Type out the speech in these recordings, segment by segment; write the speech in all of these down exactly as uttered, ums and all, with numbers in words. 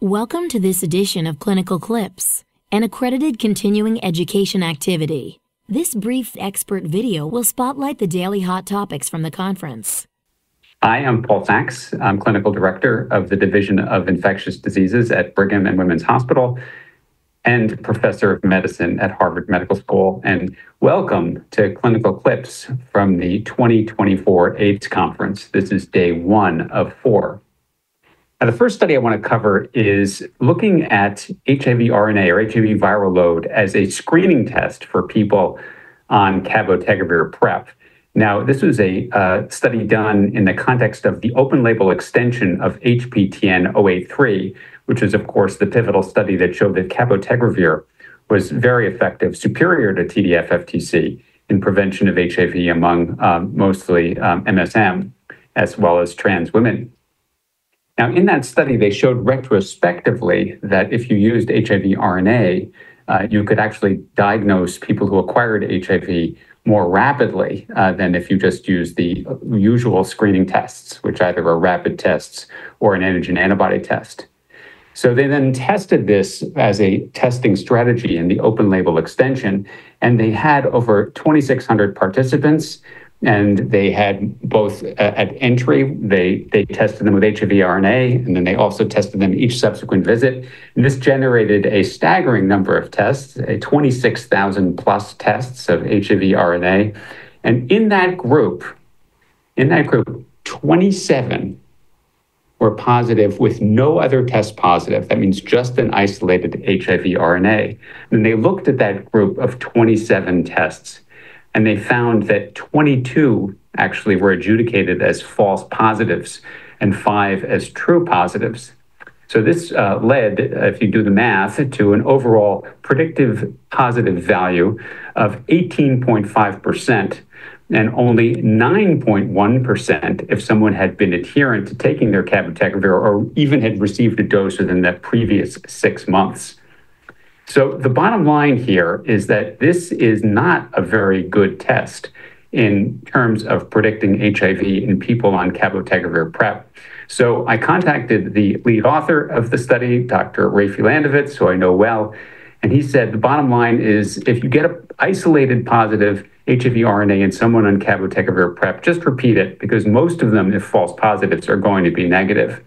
Welcome to this edition of Clinical Clips, an accredited continuing education activity. This brief expert video will spotlight the daily hot topics from the conference. Hi, I'm Paul Sachs. I'm Clinical Director of the Division of Infectious Diseases at Brigham and Women's Hospital and Professor of Medicine at Harvard Medical School. And welcome to Clinical Clips from the twenty twenty-four AIDS Conference. This is day one of four. Now, the first study I want to cover is looking at H I V R N A or H I V viral load as a screening test for people on cabotegravir PrEP. Now, this was a uh, study done in the context of the open-label extension of H P T N zero eight three, which is, of course, the pivotal study that showed that cabotegravir was very effective, superior to T D F F T C in prevention of H I V among um, mostly um, M S M, as well as trans women. Now, in that study, they showed retrospectively that if you used H I V R N A, uh, you could actually diagnose people who acquired H I V more rapidly uh, than if you just used the usual screening tests, which either are rapid tests or an antigen antibody test. So they then tested this as a testing strategy in the open label extension, and they had over twenty-six hundred participants. And they had both uh, at entry, they, they tested them with H I V R N A, and then they also tested them each subsequent visit. And this generated a staggering number of tests, a twenty-six thousand plus tests of H I V R N A. And in that group, in that group, twenty-seven were positive with no other test positive. That means just an isolated H I V R N A. And they looked at that group of twenty-seven tests, and they found that twenty-two actually were adjudicated as false positives and five as true positives. So this uh, led, if you do the math, to an overall predictive positive value of eighteen point five percent and only nine point one percent if someone had been adherent to taking their cabotegravir or even had received a dose within the previous six months. So the bottom line here is that this is not a very good test in terms of predicting H I V in people on cabotegravir PrEP. So I contacted the lead author of the study, Doctor Rafi Landovitz, who I know well, and he said the bottom line is if you get an isolated positive H I V R N A in someone on cabotegravir PrEP, just repeat it, because most of them, if false positives, are going to be negative.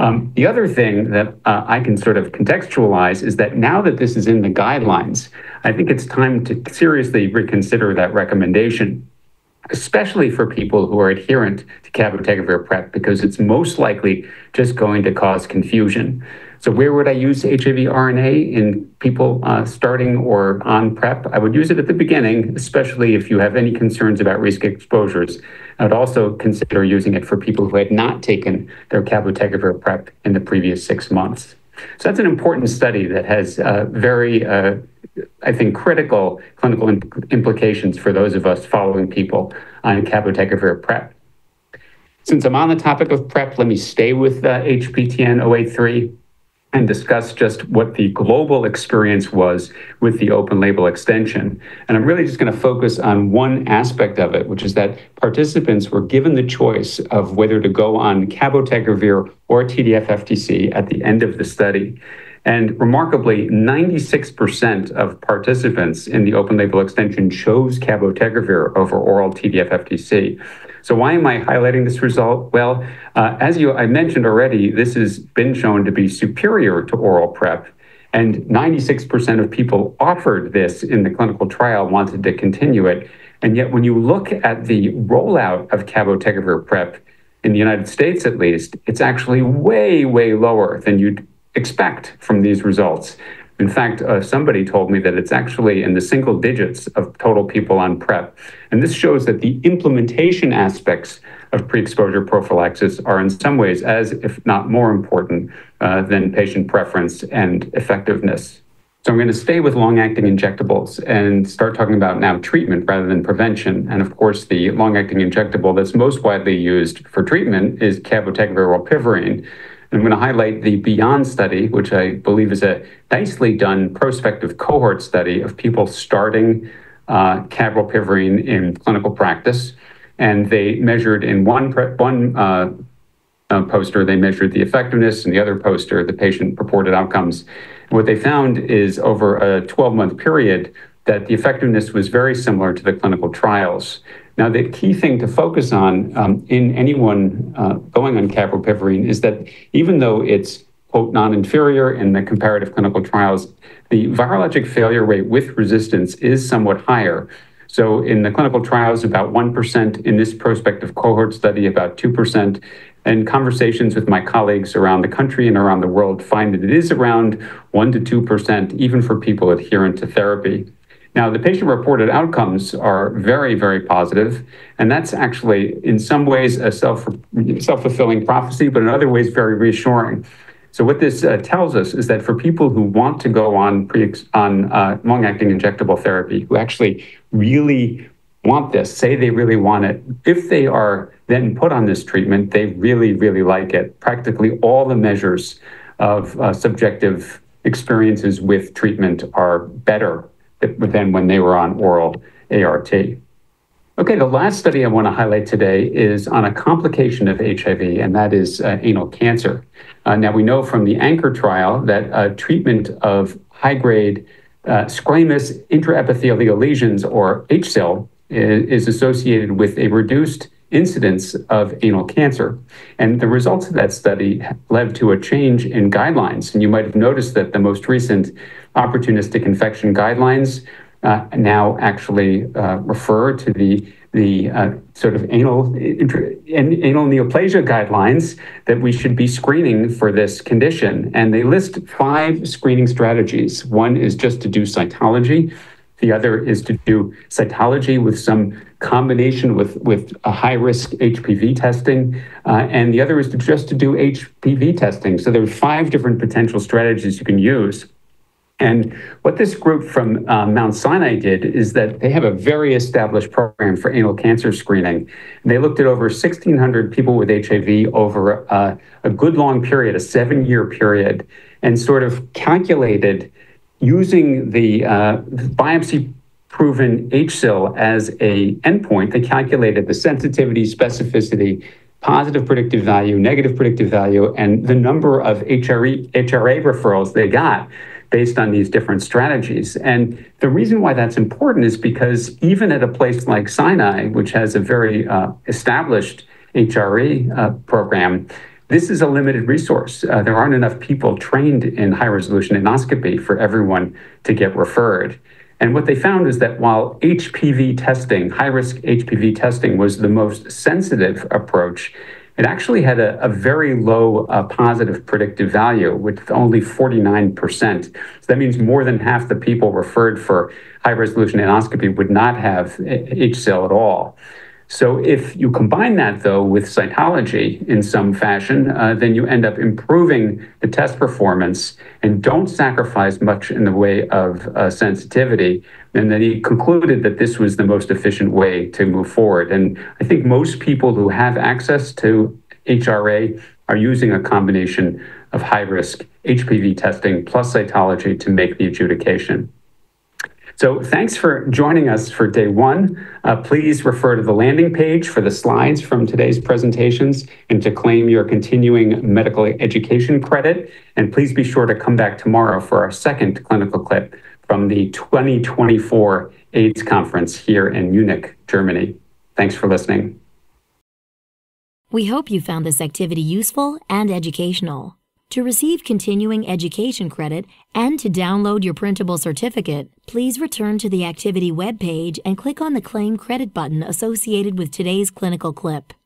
Um, the other thing that uh, I can sort of contextualize is that now that this is in the guidelines, I think it's time to seriously reconsider that recommendation, especially for people who are adherent to cabotegravir PrEP, because it's most likely just going to cause confusion. So where would I use H I V R N A in people uh, starting or on PrEP? I would use it at the beginning, especially if you have any concerns about risk exposures. I would also consider using it for people who had not taken their cabotegravir PrEP in the previous six months. So that's an important study that has uh, very, uh, I think, critical clinical imp implications for those of us following people on cabotegravir PrEP. Since I'm on the topic of PrEP, let me stay with uh, H P T N zero eight three and discuss just what the global experience was with the open label extension. And I'm really just going to focus on one aspect of it, which is that participants were given the choice of whether to go on cabotegravir or T D F F T C at the end of the study. And remarkably, ninety-six percent of participants in the open label extension chose cabotegravir over oral T D F F T C. So why am I highlighting this result? Well, uh, as you I mentioned already, this has been shown to be superior to oral PrEP, and ninety-six percent of people offered this in the clinical trial wanted to continue it. And yet when you look at the rollout of cabotegravir PrEP, in the United States at least, it's actually way, way lower than you'd expect from these results. In fact, uh, somebody told me that it's actually in the single digits of total people on PrEP. And this shows that the implementation aspects of pre-exposure prophylaxis are in some ways as, if not more important, uh, than patient preference and effectiveness. So I'm going to stay with long-acting injectables and start talking about now treatment rather than prevention. And of course, the long-acting injectable that's most widely used for treatment is cabotegravir or pivirine. I'm going to highlight the Beyond study, which I believe is a nicely done prospective cohort study of people starting uh, cabopivirine in clinical practice. And they measured in one, one uh, um, poster, they measured the effectiveness, and the other poster, the patient reported outcomes. What they found is over a twelve month period that the effectiveness was very similar to the clinical trials. Now, the key thing to focus on um, in anyone uh, going on cabotegravir is that even though it's, quote, non-inferior in the comparative clinical trials, the virologic failure rate with resistance is somewhat higher. So in the clinical trials, about one percent, in this prospective cohort study, about two percent. And conversations with my colleagues around the country and around the world find that it is around one to two percent, even for people adherent to therapy. Now, the patient-reported outcomes are very, very positive, and that's actually, in some ways, a self, self-fulfilling prophecy, but in other ways, very reassuring. So what this uh, tells us is that for people who want to go on, pre on uh, long-acting injectable therapy, who actually really want this, say they really want it, if they are then put on this treatment, they really, really like it. Practically all the measures of uh, subjective experiences with treatment are better than when they were on oral A R T. Okay, the last study I want to highlight today is on a complication of H I V, and that is uh, anal cancer. Uh, now, we know from the ANCHOR trial that uh, treatment of high-grade uh, squamous intraepithelial lesions, or H S I L, is, is associated with a reduced incidence of anal cancer. And the results of that study led to a change in guidelines. And you might have noticed that the most recent opportunistic infection guidelines uh, now actually uh, refer to the, the uh, sort of anal, intra, anal neoplasia guidelines that we should be screening for this condition. And they list five screening strategies. One is just to do cytology. The other is to do cytology with some combination with, with a high-risk H P V testing. Uh, and the other is to just to do H P V testing. So there are five different potential strategies you can use. And what this group from uh, Mount Sinai did is that they have a very established program for anal cancer screening. And they looked at over sixteen hundred people with H I V over a, a good long period, a seven year period, and sort of calculated using the uh, biopsy-proven H S I L as a endpoint. They calculated the sensitivity, specificity, positive predictive value, negative predictive value, and the number of H R A, H R A referrals they got based on these different strategies. And the reason why that's important is because even at a place like Sinai, which has a very uh, established H R A uh, program, this is a limited resource. Uh, there aren't enough people trained in high-resolution endoscopy for everyone to get referred. And what they found is that while H P V testing, high-risk H P V testing, was the most sensitive approach, it actually had a, a very low uh, positive predictive value, with only forty-nine percent. So that means more than half the people referred for high-resolution endoscopy would not have H S I L at all. So if you combine that, though, with cytology in some fashion, uh, then you end up improving the test performance and don't sacrifice much in the way of uh, sensitivity. And then he concluded that this was the most efficient way to move forward. And I think most people who have access to H R A are using a combination of high-risk H P V testing plus cytology to make the adjudication. So thanks for joining us for day one. Uh, please refer to the landing page for the slides from today's presentations and to claim your continuing medical education credit. And please be sure to come back tomorrow for our second clinical clip from the twenty twenty-four AIDS conference here in Munich, Germany. Thanks for listening. We hope you found this activity useful and educational. To receive continuing education credit and to download your printable certificate, please return to the activity webpage and click on the Claim Credit button associated with today's clinical clip.